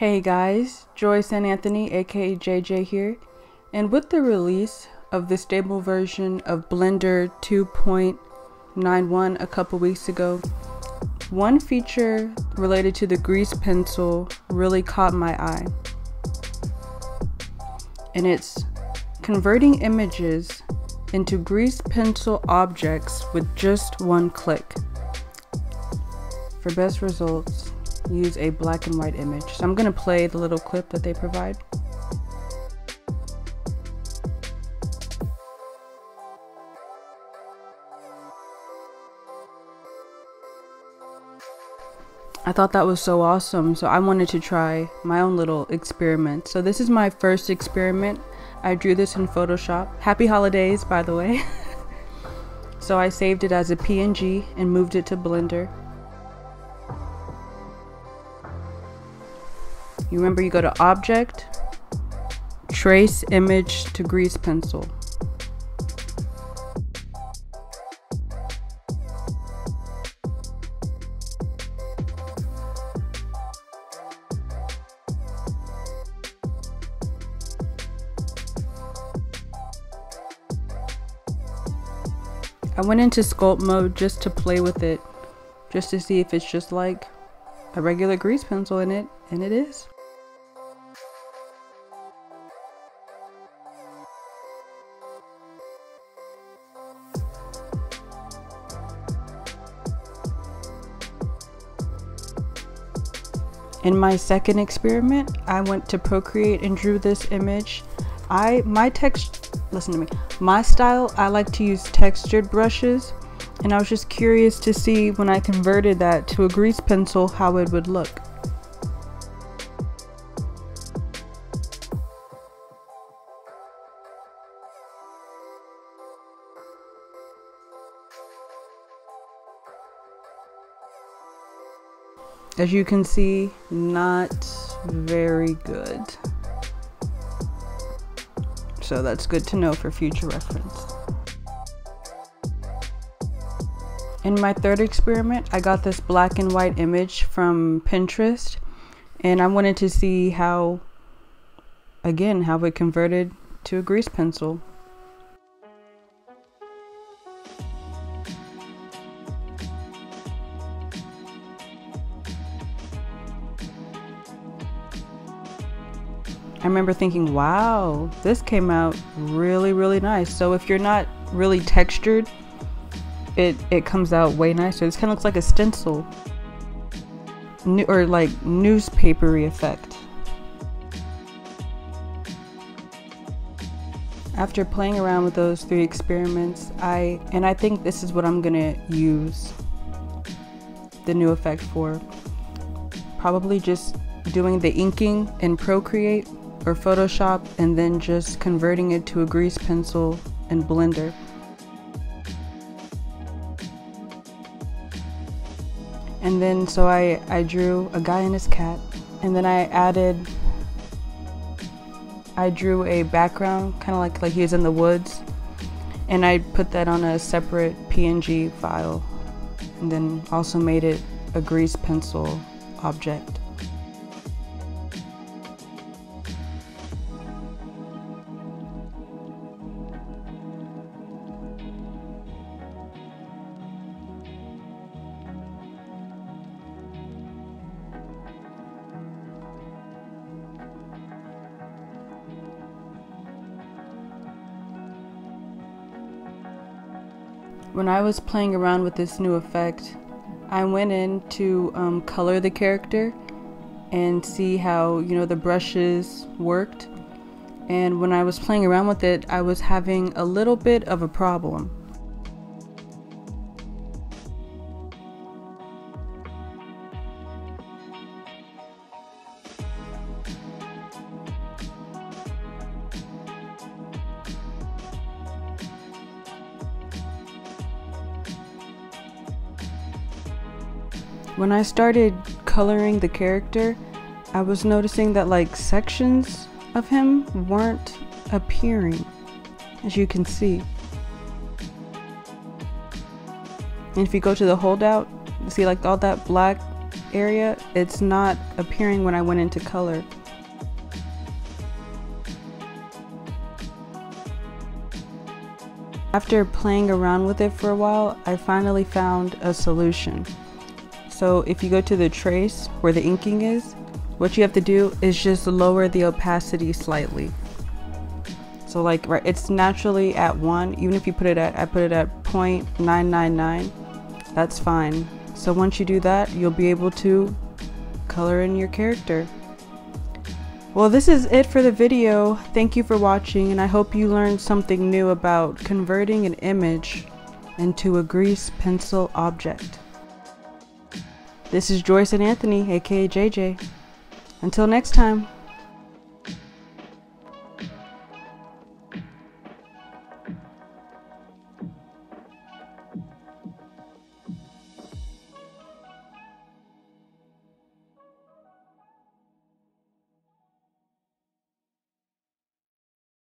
Hey guys, Joyce-Anne Anthony aka JJ here, and with the release of the stable version of Blender 2.91 a couple weeks ago, one feature related to the Grease Pencil really caught my eye, and it's converting images into Grease Pencil objects with just one click. For best results, use a black and white image. So I'm going to play the little clip that they provide. I thought that was so awesome, so I wanted to try my own little experiment. So this is my first experiment. I drew this in Photoshop. Happy holidays, by the way. So I saved it as a PNG and moved it to Blender. You remember, you go to Object, Trace Image to Grease Pencil. I went into sculpt mode just to play with it, just to see if it's just like a regular grease pencil in it, and it is. In my second experiment, I went to Procreate and drew this image. My style, I like to use textured brushes, and I was just curious to see when I converted that to a grease pencil how it would look. As you can see, not very good. So that's good to know for future reference. In my third experiment, I got this black and white image from Pinterest, and I wanted to see how it converted to a grease pencil. I remember thinking, wow, this came out really, really nice. So if you're not really textured, it comes out way nicer. This kind of looks like a stencil or like newspapery effect. After playing around with those three experiments, I think this is what I'm gonna use the new effect for. Probably just doing the inking in Procreate or Photoshop, and then just converting it to a grease pencil in Blender. And then so I drew a guy and his cat, and then I drew a background kind of like he was in the woods, and I put that on a separate PNG file, and then also made it a grease pencil object. When I was playing around with this new effect, I went in to color the character and see how, you know, the brushes worked. And when I was playing around with it, I was having a little bit of a problem. When I started coloring the character, I was noticing that like sections of him weren't appearing, as you can see. And if you go to the holdout, you see like all that black area, it's not appearing when I went into color. After playing around with it for a while, I finally found a solution. So if you go to the trace where the inking is, what you have to do is just lower the opacity slightly. So like, right, it's naturally at 1, even if you put it at, I put it at 0.999, that's fine. So once you do that, you'll be able to color in your character. Well, this is it for the video. Thank you for watching, and I hope you learned something new about converting an image into a grease pencil object. This is Joyce-Anne Anthony, aka JJ. Until next time.